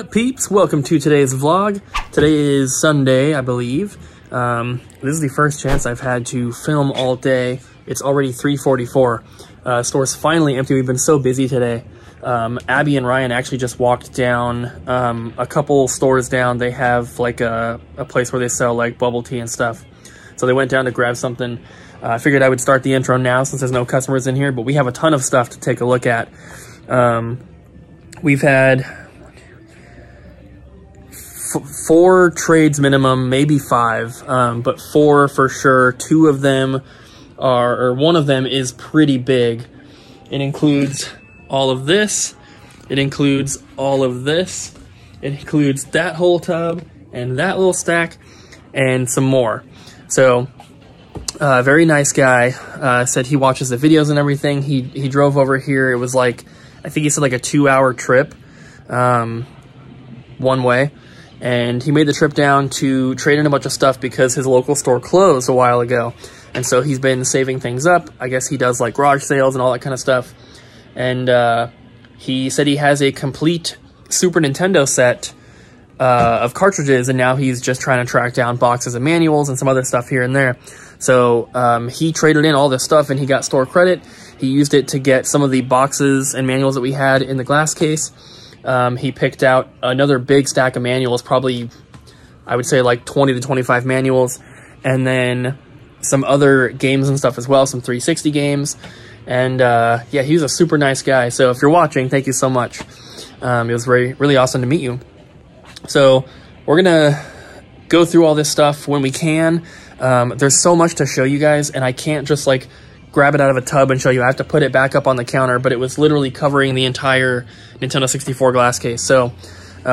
What up, peeps? Welcome to today's vlog. Today is Sunday, I believe. This is the first chance I've had to film all day. It's already 3:44. Store's finally empty. We've been so busy today. Abby and Ryan actually just walked down a couple stores down. They have like a place where they sell like bubble tea and stuff. So they went down to grab something. I figured I would start the intro now since there's no customers in here, but we have a ton of stuff to take a look at. We've had four trades minimum, maybe five, but four for sure. Two of them are, or one of them is pretty big. It includes all of this. It includes all of this. It includes that whole tub and that little stack and some more. So very nice guy, said he watches the videos and everything. He drove over here. It was like, I think he said like a 2-hour trip, one way. And he made the trip down to trade in a bunch of stuff because his local store closed a while ago. And so he's been saving things up. I guess he does like garage sales and all that kind of stuff. And he said he has a complete Super Nintendo set of cartridges. And now he's just trying to track down boxes and manuals and some other stuff here and there. So he traded in all this stuff and he got store credit. He used it to get some of the boxes and manuals that we had in the glass case. He picked out another big stack of manuals, probably, I would say like 20 to 25 manuals, and then some other games and stuff as well, some 360 games. And yeah, he was a super nice guy. So if you're watching, thank you so much. It was really awesome to meet you. So we're going to go through all this stuff when we can. There's so much to show you guys, and I can't just like grab it out of a tub and show you. I have to put it back up on the counter, but it was literally covering the entire Nintendo 64 glass case. So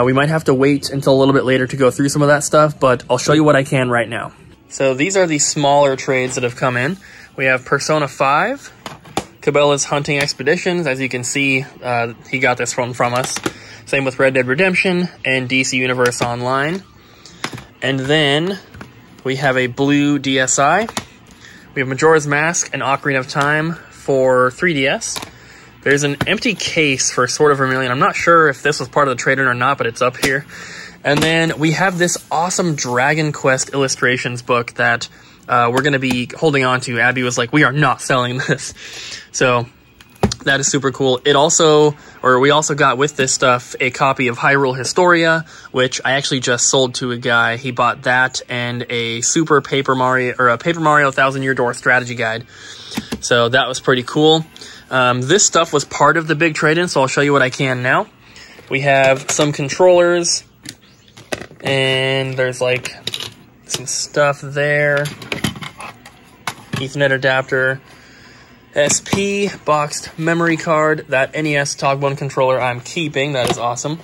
we might have to wait until a little bit later to go through some of that stuff, but I'll show you what I can right now. So these are the smaller trades that have come in. We have Persona 5, Cabela's Hunting Expeditions. As you can see, he got this one from us. Same with Red Dead Redemption and DC Universe Online. And then we have a blue DSi. We have Majora's Mask and Ocarina of Time for 3DS. There's an empty case for Sword of Vermillion. I'm not sure if this was part of the trade-in or not, but it's up here. And then we have this awesome Dragon Quest illustrations book that we're going to be holding on to. Abby was like, we are not selling this. So that is super cool. It also, or we also got with this stuff, a copy of Hyrule Historia, which I actually just sold to a guy. He bought that and a Super Paper Mario, or a Paper Mario Thousand-Year Door strategy guide. So that was pretty cool. This stuff was part of the big trade-in, so I'll show you what I can now. We have some controllers, and there's like some stuff there. Ethernet adapter. SP, boxed memory card, that NES Togbone controller I'm keeping, that is awesome.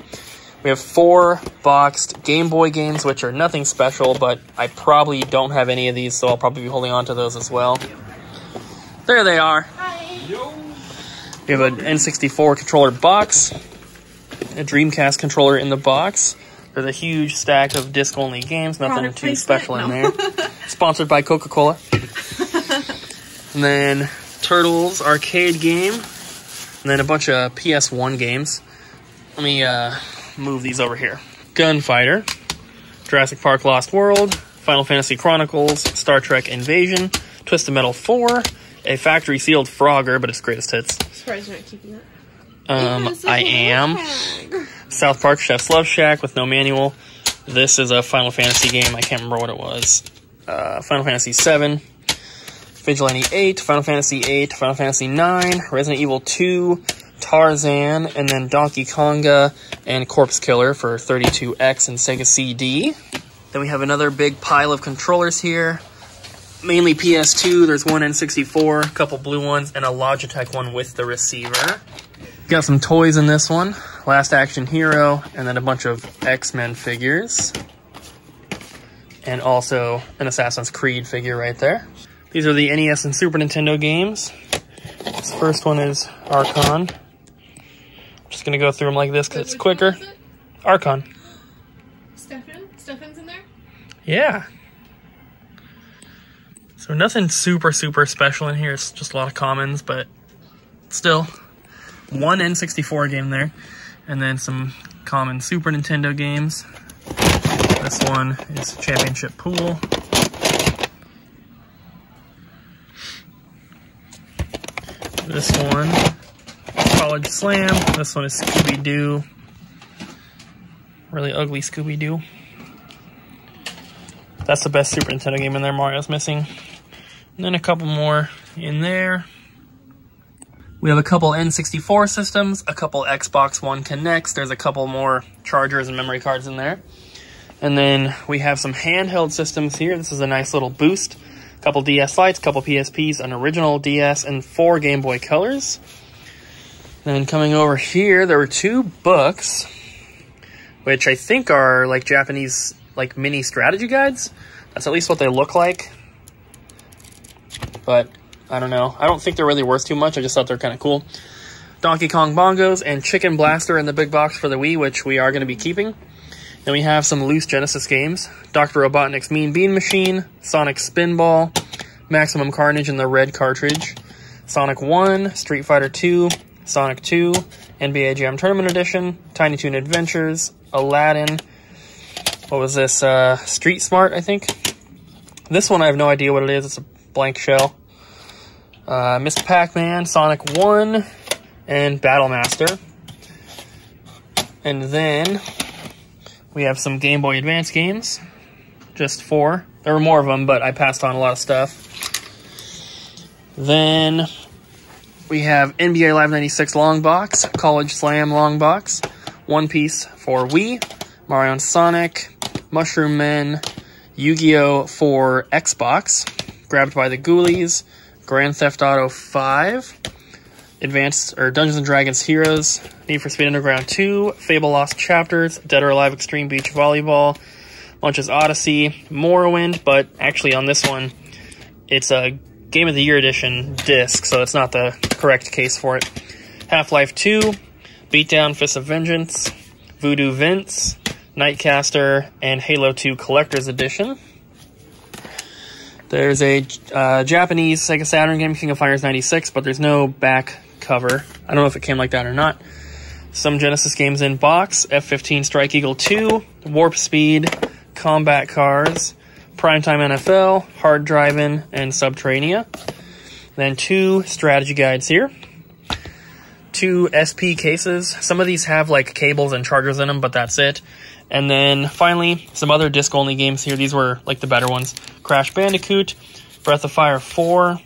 We have four boxed Game Boy games, which are nothing special, but I probably don't have any of these, so I'll probably be holding on to those as well. There they are. Hi. We have an N64 controller box, a Dreamcast controller in the box. There's a huge stack of disc-only games, nothing too special in there. Sponsored by Coca-Cola. And then Turtles arcade game, and then a bunch of PS1 games. Let me move these over here. Gunfighter, Jurassic Park Lost World, Final Fantasy Chronicles, Star Trek Invasion, Twisted Metal 4, a factory sealed Frogger, but its greatest hits. I'm surprised you're not keeping that. I am. South Park Chef's Love Shack with no manual. This is a Final Fantasy game. I can't remember what it was. Final Fantasy 7. Vigilante 8, Final Fantasy 8, Final Fantasy 9, Resident Evil 2, Tarzan, and then Donkey Konga and Corpse Killer for 32X and Sega CD. Then we have another big pile of controllers here, mainly PS2. There's one N64, a couple blue ones, and a Logitech one with the receiver. Got some toys in this one, Last Action Hero, and then a bunch of X-Men figures. And also an Assassin's Creed figure right there. These are the NES and Super Nintendo games. This first one is Archon. I'm just going to go through them like this because it's quicker. Archon. Stefan's in there? Yeah. So nothing super special in here. It's just a lot of commons, but still. One N64 game there. and then some common Super Nintendo games. This one is Championship Pool. This one is College Slam. This one is Scooby-Doo. Really ugly Scooby-Doo. That's the best Super Nintendo game in there, Mario's Missing. And then a couple more in there. We have a couple N64 systems, a couple Xbox One Kinects. There's a couple more chargers and memory cards in there. And then we have some handheld systems here. This is a nice little boost. A couple DS Lites, a couple PSPs, an original DS, and 4 Game Boy Colors. Then coming over here, there were 2 books, which I think are like Japanese like mini strategy guides. That's at least what they look like. But I don't know. I don't think they're really worth too much. I just thought they're kind of cool. Donkey Kong Bongos and Chicken Blaster in the big box for the Wii, which we are going to be keeping. Then we have some loose Genesis games. Dr. Robotnik's Mean Bean Machine, Sonic Spinball, Maximum Carnage in the red cartridge, Sonic 1, Street Fighter 2, Sonic 2, NBA Jam Tournament Edition, Tiny Toon Adventures, Aladdin. What was this? Street Smart, I think. This one I have no idea what it is. It's a blank shell. Mr. Pac-Man, Sonic 1, and Battle Master. And then we have some Game Boy Advance games. Just 4. There were more of them, but I passed on a lot of stuff. Then we have NBA Live 96 Long Box, College Slam Long Box, One Piece for Wii, Mario and Sonic, Mushroom Men, Yu-Gi-Oh! For Xbox, Grabbed by the Ghoulies, Grand Theft Auto 5, Advanced or Dungeons and Dragons Heroes, Need for Speed Underground 2, Fable Lost Chapters, Dead or Alive Extreme Beach Volleyball, Munch's Odyssey, Morrowind, but actually on this one, it's a Game of the Year edition disc, so it's not the correct case for it. Half-Life 2, Beatdown Fists of Vengeance, Voodoo Vince, Nightcaster, and Halo 2 Collector's Edition. There's a Japanese Sega Saturn game, King of Fighters 96, but there's no back cover. I don't know if it came like that or not. Some Genesis games in box, F-15 Strike Eagle 2, Warp Speed, Combat Cars, Primetime NFL, Hard Drive-In, and Subterranea. Then 2 strategy guides here. 2 SP cases. Some of these have like cables and chargers in them, but that's it. And then, finally, some other disc-only games here. These were, like, the better ones. Crash Bandicoot, Breath of Fire 4,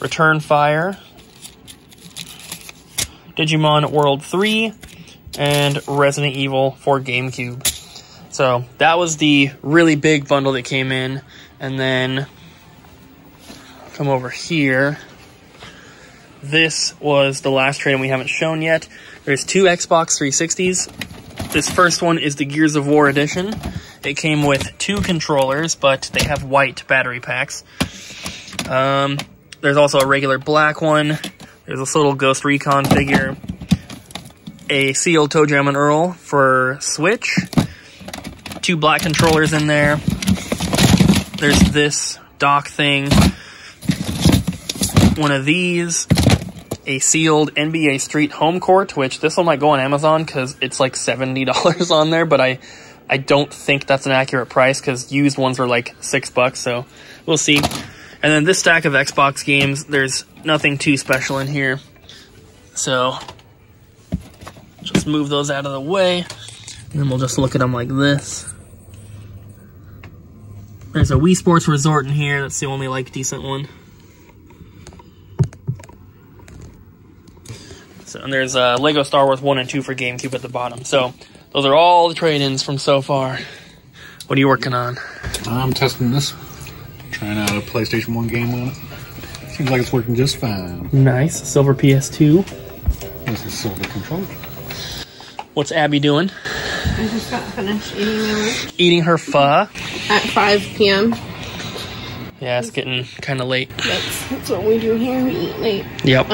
Return Fire, Digimon World 3, and Resident Evil for GameCube. So, that was the really big bundle that came in. And then, come over here. This was the last trade-in we haven't shown yet. There's 2 Xbox 360s. This first one is the Gears of War edition. It came with 2 controllers, but they have white battery packs. There's also a regular black one. There's this little Ghost Recon figure. A sealed Toe Jam and Earl for Switch. 2 black controllers in there. There's this dock thing. One of these. A sealed NBA Street Home Court, which this one might go on Amazon because it's like $70 on there, but I don't think that's an accurate price because used ones were like $6, so we'll see. And then this stack of Xbox games, there's nothing too special in here, so just move those out of the way, and then we'll just look at them like this. There's a Wii Sports Resort in here. That's the only like decent one. So, and there's Lego Star Wars 1 and 2 for GameCube at the bottom. So those are all the trade-ins from so far. What are you working on? I'm testing this. Trying out a PlayStation 1 game on it. Seems like it's working just fine. Nice. Silver PS2. This is silver controller. What's Abby doing? I just got finished eating my lunch. Eating her pho. At 5 p.m. Yeah, it's getting kind of late. That's what we do here. We eat late. Yep.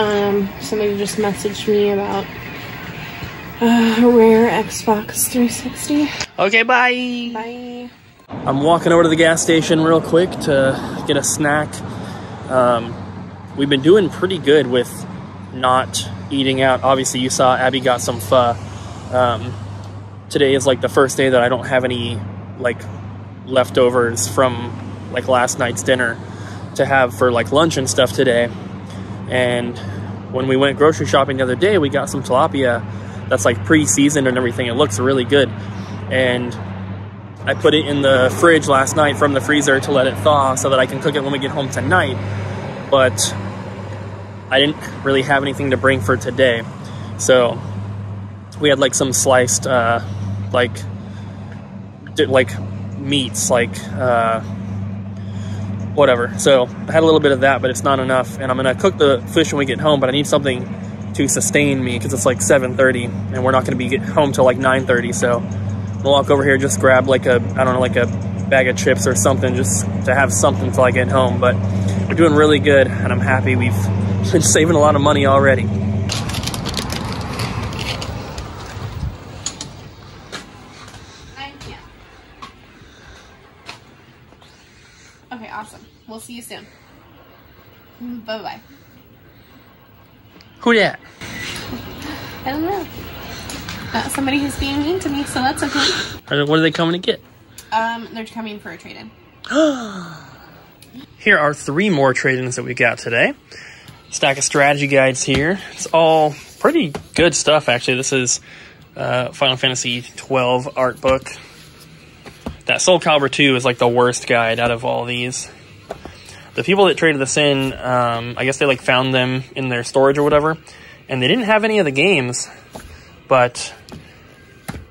Somebody just messaged me about a rare Xbox 360. Okay, bye. Bye. I'm walking over to the gas station real quick to get a snack. We've been doing pretty good with not eating out. Obviously, you saw Abby got some pho. Today is like the first day that I don't have any like leftovers from like last night's dinner to have for like lunch and stuff today. And when we went grocery shopping the other day, we got some tilapia that's like pre-seasoned and everything. It looks really good. And I put it in the fridge last night from the freezer to let it thaw so that I can cook it when we get home tonight. But I didn't really have anything to bring for today. So we had like some sliced, like meats, whatever. So I had a little bit of that, but it's not enough. And I'm gonna cook the fish when we get home, but I need something to sustain me because it's like 7:30 and we're not gonna be home till like 9:30. So I'm gonna walk over here, just grab like a, I don't know, like a bag of chips or something just to have something till I get home. But we're doing really good and I'm happy. We've been saving a lot of money already. Okay, awesome. We'll see you soon. Bye-bye. Who that? I don't know. Not somebody who's being mean to me, so that's okay. What are they coming to get? They're coming for a trade-in. Here are three more trade-ins that we got today. Stack of strategy guides here. It's all pretty good stuff, actually. This is Final Fantasy XII art book. That Soul Calibur 2 is like the worst guide out of all these. The people that traded this in, I guess they like found them in their storage or whatever, and they didn't have any of the games, but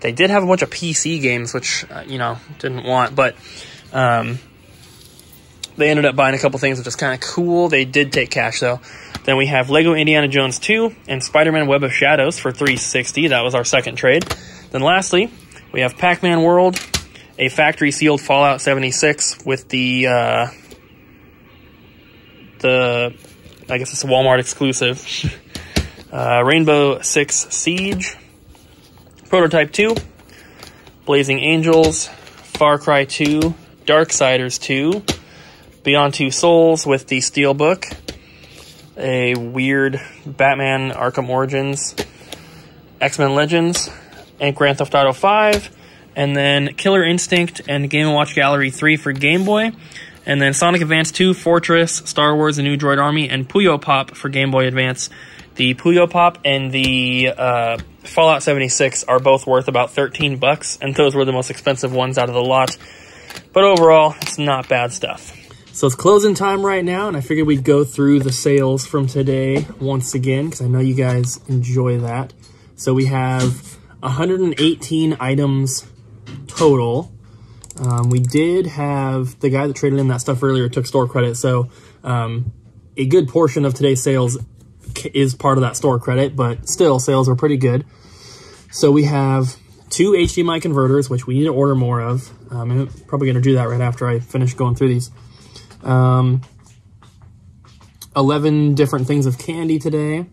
they did have a bunch of PC games, which, you know, didn't want, but they ended up buying a couple things, which is kind of cool. They did take cash, though. Then we have Lego Indiana Jones 2 and Spider-Man Web of Shadows for $360. That was our second trade. Then lastly, we have Pac-Man World, a factory-sealed Fallout 76 with the I guess it's a Walmart exclusive, Rainbow Six Siege, Prototype 2, Blazing Angels, Far Cry 2, Darksiders 2, Beyond Two Souls with the Steelbook, a weird Batman Arkham Origins, X-Men Legends, and Grand Theft Auto 5, and then Killer Instinct and Game & Watch Gallery 3 for Game Boy, and then Sonic Advance 2, Fortress, Star Wars, The New Droid Army, and Puyo Pop for Game Boy Advance. The Puyo Pop and the Fallout 76 are both worth about $13, and those were the most expensive ones out of the lot. But overall, it's not bad stuff. So it's closing time right now, and I figured we'd go through the sales from today once again, because I know you guys enjoy that. So we have 118 items total. We did have the guy that traded in that stuff earlier took store credit, so a good portion of today's sales is part of that store credit, but still sales are pretty good. So we have 2 HDMI converters, which we need to order more of. I'm probably going to do that right after I finish going through these. 11 different things of candy today.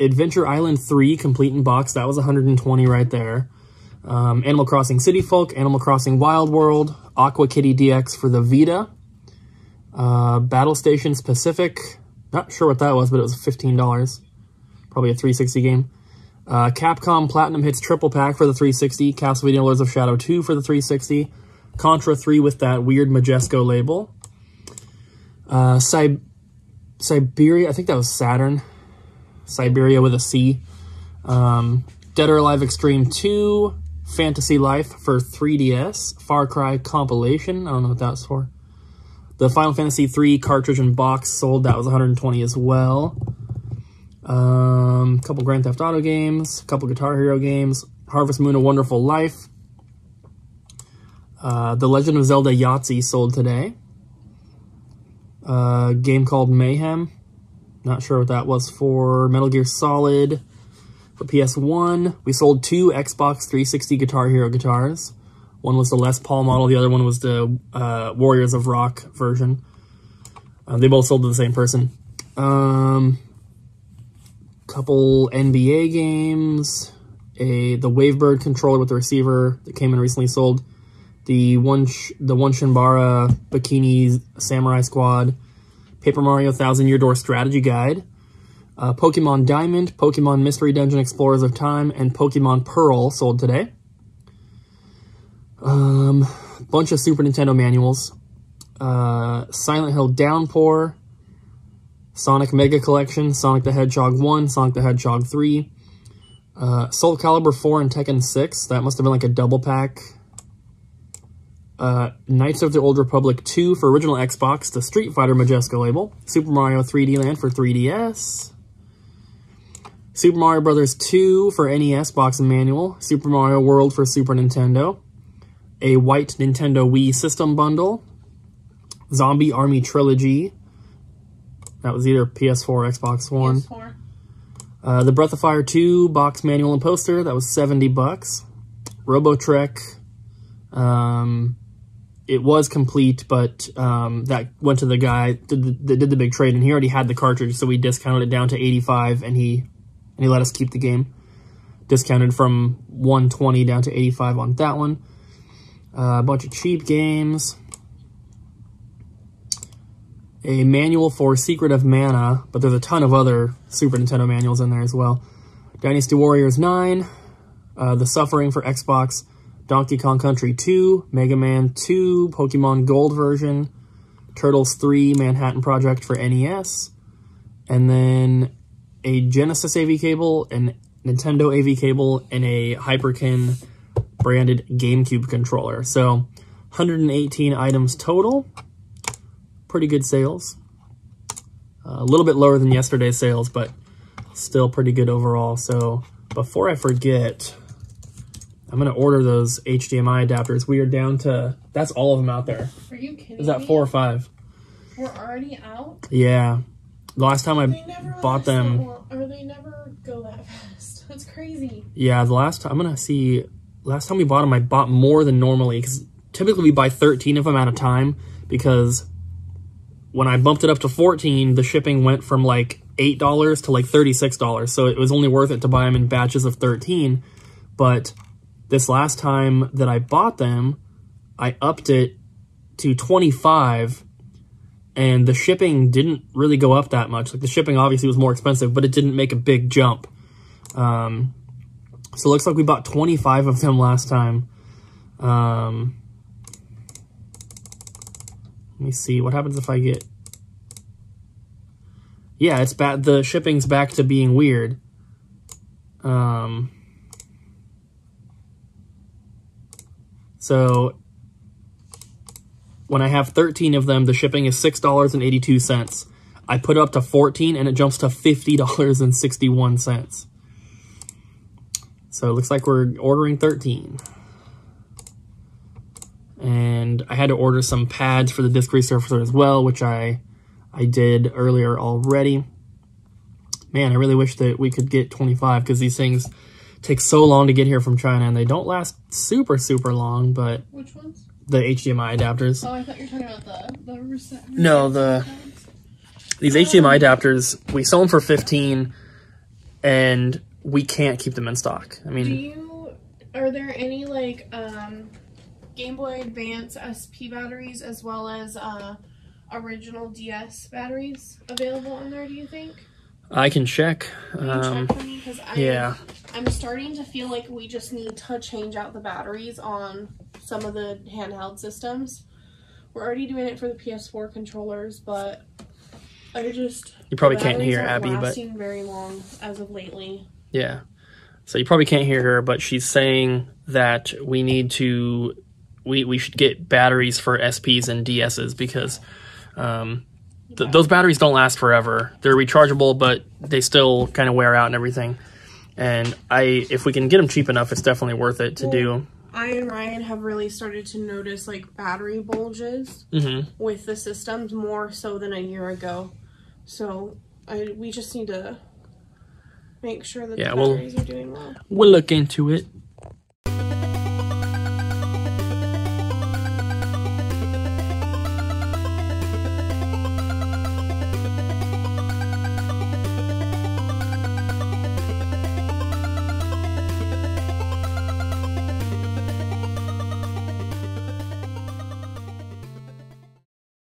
Adventure Island 3 complete in box, that was 120 right there. Animal Crossing City Folk, Animal Crossing Wild World, Aqua Kitty DX for the Vita, Battle Stations Pacific, not sure what that was, but it was $15, probably a 360 game. Capcom Platinum Hits Triple Pack for the 360, Castlevania Lords of Shadow 2 for the 360, Contra 3 with that weird Majesco label, Siberia, I think that was Saturn, Siberia with a C, Dead or Alive Extreme 2, Fantasy Life for 3DS, Far Cry Compilation, I don't know what that's for. The Final Fantasy 3 cartridge and box sold, that was 120 as well. Couple Grand Theft Auto games, couple Guitar Hero games, Harvest Moon, A Wonderful Life. The Legend of Zelda Yahtzee sold today. A game called Mayhem, not sure what that was for. Metal Gear Solid for PS1. We sold 2 Xbox 360 Guitar Hero guitars. One was the Les Paul model, the other one was the Warriors of Rock version. They both sold to the same person. Couple NBA games, the Wavebird controller with the receiver that came in recently sold, the one Shinbara Bikini Samurai Squad, Paper Mario Thousand-Year Door strategy guide, Pokemon Diamond, Pokemon Mystery Dungeon Explorers of Time, and Pokemon Pearl sold today. Bunch of Super Nintendo manuals. Silent Hill Downpour, Sonic Mega Collection, Sonic the Hedgehog 1, Sonic the Hedgehog 3, Soul Calibur 4 and Tekken 6. That must have been like a double pack. Knights of the Old Republic 2 for original Xbox, the Street Fighter Majesco label. Super Mario 3D Land for 3DS. Super Mario Bros. 2 for NES box and manual. Super Mario World for Super Nintendo. A white Nintendo Wii system bundle. Zombie Army Trilogy. That was either PS4 or Xbox One. PS4. The Breath of Fire 2 box manual and poster. That was $70. Robotrek. It was complete, but that went to the guy that did the big trade, and he already had the cartridge, so we discounted it down to $85, and he let us keep the game. Discounted from $120 down to $85 on that one. A bunch of cheap games. A manual for Secret of Mana, but there's a ton of other Super Nintendo manuals in there as well. Dynasty Warriors 9, The Suffering for Xbox, Donkey Kong Country 2, Mega Man 2, Pokemon Gold version, Turtles 3, Manhattan Project for NES, and then a Genesis AV cable, a Nintendo AV cable, and a Hyperkin branded GameCube controller. So 118 items total. Pretty good sales. A little bit lower than yesterday's sales, but still pretty good overall. So before I forget, I'm going to order those HDMI adapters. We are down to, that's all of them out there. Are you kidding me? Is that 4 or 5? We're already out? Yeah. The last time I bought them. Or they never go that fast. That's crazy. Yeah, the last time, I'm going to see, last time we bought them, I bought more than normally. Because typically we buy 13 of them at a time, because when I bumped it up to 14, the shipping went from like $8 to like $36. So it was only worth it to buy them in batches of 13. But this last time that I bought them, I upped it to 25, and the shipping didn't really go up that much. Like, the shipping obviously was more expensive, but it didn't make a big jump. So it looks like we bought 25 of them last time. Let me see, what happens if I get... Yeah, it's bad. The shipping's back to being weird. So when I have 13 of them, the shipping is $6.82. I put it up to 14, and it jumps to $50.61. So it looks like we're ordering 13. And I had to order some pads for the disc resurfacer as well, which I did earlier already. Man, I really wish that we could get 25, because these things take so long to get here from China, and they don't last super, super long, but... Which ones? The HDMI adapters. Oh, I thought you were talking about the No, the... These HDMI adapters, we sell them for 15, and we can't keep them in stock. I mean... Are there any, like, Game Boy Advance SP batteries as well as original DS batteries available on there, do you think? I can check. Check for me, 'cause I'm starting to feel like we just need to change out the batteries on some of the handheld systems. We're already doing it for the PS4 controllers, but I just... You probably can't hear Abby, but... Batteries aren't lasting very long as of lately. Yeah. So you probably can't hear her, but she's saying that we need to... We should get batteries for SPs and DSs, because those batteries don't last forever. They're rechargeable, but they still kind of wear out and everything. And if we can get them cheap enough, it's definitely worth it to do. I and Ryan have really started to notice like battery bulges with the systems more so than a year ago. So we just need to make sure that the batteries are doing well. We'll look into it.